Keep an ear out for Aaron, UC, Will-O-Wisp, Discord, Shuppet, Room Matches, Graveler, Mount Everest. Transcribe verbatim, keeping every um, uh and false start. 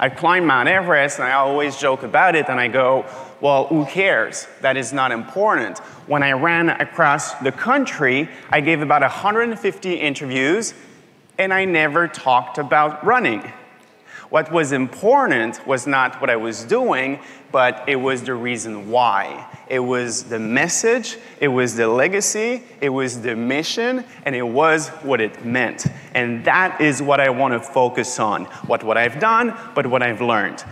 I climbed Mount Everest, and I always joke about it, and I go, well, who cares? That is not important. When I ran across the country, I gave about one hundred fifty interviews, and I never talked about running. What was important was not what I was doing, but it was the reason why. It was the message, it was the legacy, it was the mission, and it was what it meant. And that is what I want to focus on. What, what I've done, but what I've learned.